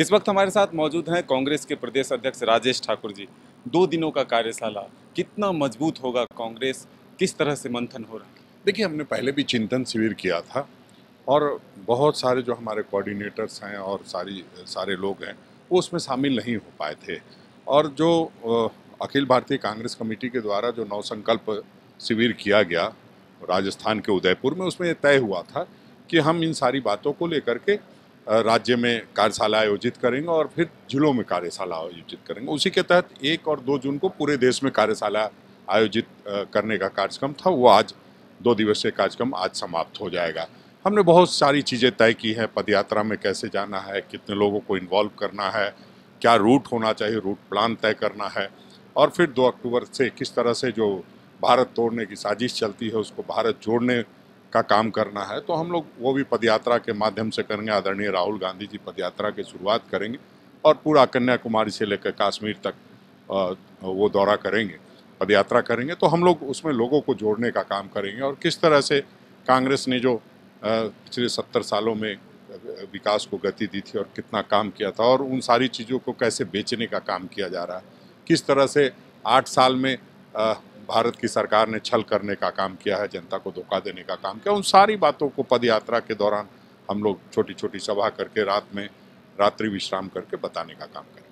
इस वक्त हमारे साथ मौजूद हैं कांग्रेस के प्रदेश अध्यक्ष राजेश ठाकुर जी। 2 दिनों का कार्यशाला कितना मजबूत होगा, कांग्रेस किस तरह से मंथन हो रहा है? देखिए, हमने पहले भी चिंतन शिविर किया था और बहुत सारे जो हमारे कोऑर्डिनेटर्स हैं और सारे लोग हैं वो उसमें शामिल नहीं हो पाए थे। और जो अखिल भारतीय कांग्रेस कमेटी के द्वारा जो नवसंकल्प शिविर किया गया राजस्थान के उदयपुर में, उसमें तय हुआ था कि हम इन सारी बातों को लेकर के राज्य में कार्यशाला आयोजित करेंगे और फिर जिलों में कार्यशाला आयोजित करेंगे। उसी के तहत 1 और 2 जून को पूरे देश में कार्यशाला आयोजित करने का कार्यक्रम था। वो आज 2 दिवसीय कार्यक्रम आज समाप्त हो जाएगा। हमने बहुत सारी चीज़ें तय की हैं, पदयात्रा में कैसे जाना है, कितने लोगों को इन्वॉल्व करना है, क्या रूट होना चाहिए, रूट प्लान तय करना है, और फिर 2 अक्टूबर से किस तरह से जो भारत तोड़ने की साजिश चलती है उसको भारत जोड़ने का काम करना है। तो हम लोग वो भी पदयात्रा के माध्यम से करेंगे। आदरणीय राहुल गांधी जी पदयात्रा की शुरुआत करेंगे और पूरा कन्याकुमारी से लेकर कश्मीर तक वो दौरा करेंगे, पदयात्रा करेंगे। तो हम लोग उसमें लोगों को जोड़ने का काम करेंगे और किस तरह से कांग्रेस ने जो पिछले 70 सालों में विकास को गति दी थी और कितना काम किया था और उन सारी चीज़ों को कैसे बेचने का काम किया जा रहा है, किस तरह से 8 साल में भारत की सरकार ने छल करने का काम किया है, जनता को धोखा देने का काम किया। उन सारी बातों को पदयात्रा के दौरान हम लोग छोटी छोटी सभा करके रात में रात्रि विश्राम करके बताने का काम करें।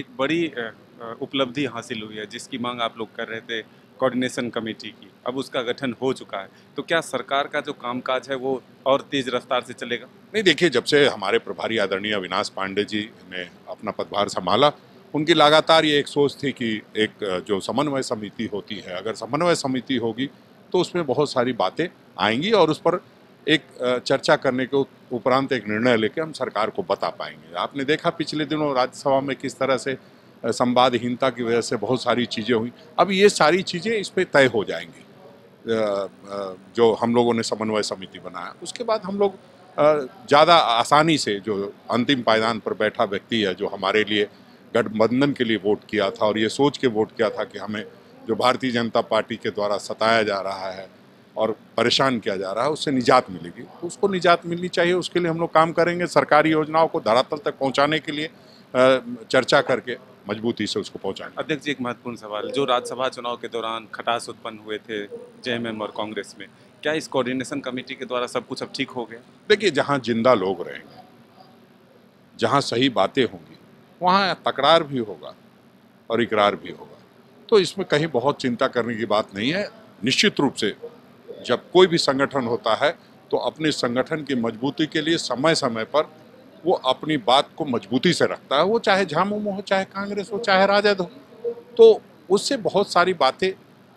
एक बड़ी उपलब्धि हासिल हुई है जिसकी मांग आप लोग कर रहे थे, कोऑर्डिनेशन कमेटी की। अब उसका गठन हो चुका है, तो क्या सरकार का जो कामकाज है वो और तेज़ रफ्तार से चलेगा? नहीं, देखिए, जब से हमारे प्रभारी आदरणीय अविनाश पांडे जी ने अपना पदभार संभाला, उनकी लगातार ये एक सोच थी कि एक जो समन्वय समिति होती है, अगर समन्वय समिति होगी तो उसमें बहुत सारी बातें आएंगी और उस पर एक चर्चा करने के उपरांत एक निर्णय लेके हम सरकार को बता पाएंगे। आपने देखा पिछले दिनों राज्यसभा में किस तरह से संवादहीनता की वजह से बहुत सारी चीज़ें हुई। अब ये सारी चीज़ें इस पर तय हो जाएंगी जो हम लोगों ने समन्वय समिति बनाया। उसके बाद हम लोग ज़्यादा आसानी से जो अंतिम पायदान पर बैठा व्यक्ति है, जो हमारे लिए गठबंधन के लिए वोट किया था और ये सोच के वोट किया था कि हमें जो भारतीय जनता पार्टी के द्वारा सताया जा रहा है और परेशान किया जा रहा है उससे निजात मिलेगी, उसको निजात मिलनी चाहिए। उसके लिए हम लोग काम करेंगे, सरकारी योजनाओं को धरातल तक पहुंचाने के लिए चर्चा करके मजबूती से उसको पहुंचाएंगे। अध्यक्ष जी, एक महत्वपूर्ण सवाल, जो राज्यसभा चुनाव के दौरान खटास उत्पन्न हुए थे जेएमएम और कांग्रेस में, क्या इस कोऑर्डिनेशन कमेटी के द्वारा सब कुछ अब ठीक हो गया? देखिए, जहाँ जिंदा लोग रहेंगे, जहाँ सही बातें होंगी, वहाँ तकरार भी होगा और इकरार भी होगा। तो इसमें कहीं बहुत चिंता करने की बात नहीं है। निश्चित रूप से जब कोई भी संगठन होता है तो अपने संगठन की मजबूती के लिए समय समय पर वो अपनी बात को मजबूती से रखता है, वो चाहे झामुमो हो, चाहे कांग्रेस हो, चाहे राजद हो। तो उससे बहुत सारी बातें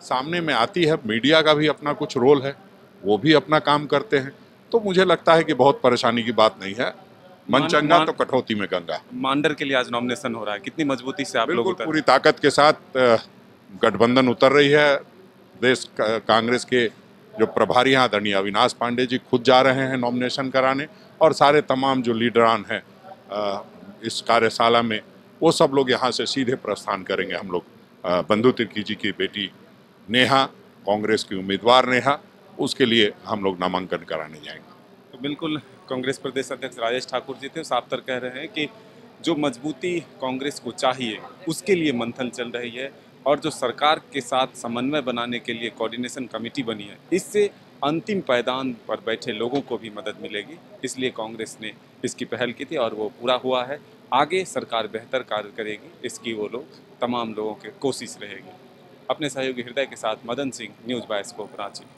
सामने में आती है। मीडिया का भी अपना कुछ रोल है, वो भी अपना काम करते हैं। तो मुझे लगता है कि बहुत परेशानी की बात नहीं है। मन चंगा तो कटौती में गंगा। मांडर के लिए आज नॉमिनेशन हो रहा है, कितनी मजबूती से आप लोग? बिल्कुल पूरी ताकत के साथ गठबंधन उतर रही है। देश कांग्रेस के जो प्रभारी हैं आदरणीय अविनाश पांडे जी खुद जा रहे हैं नॉमिनेशन कराने, और सारे तमाम जो लीडरान हैं इस कार्यशाला में वो सब लोग यहाँ से सीधे प्रस्थान करेंगे। हम लोग बंधु तिर्की जी की बेटी नेहा, कांग्रेस की उम्मीदवार नेहा, उसके लिए हम लोग नामांकन कराने जाएंगे। तो बिल्कुल कांग्रेस प्रदेश अध्यक्ष राजेश ठाकुर जी थे, साफ तौर कह रहे हैं कि जो मजबूती कांग्रेस को चाहिए उसके लिए मंथन चल रही है और जो सरकार के साथ समन्वय बनाने के लिए कोऑर्डिनेशन कमेटी बनी है, इससे अंतिम पायदान पर बैठे लोगों को भी मदद मिलेगी। इसलिए कांग्रेस ने इसकी पहल की थी और वो पूरा हुआ है। आगे सरकार बेहतर कार्य करेगी, इसकी वो लोग तमाम लोगों की कोशिश रहेगी। अपने सहयोगी हृदय के साथ Madan Singh, news by scope, Ranchi.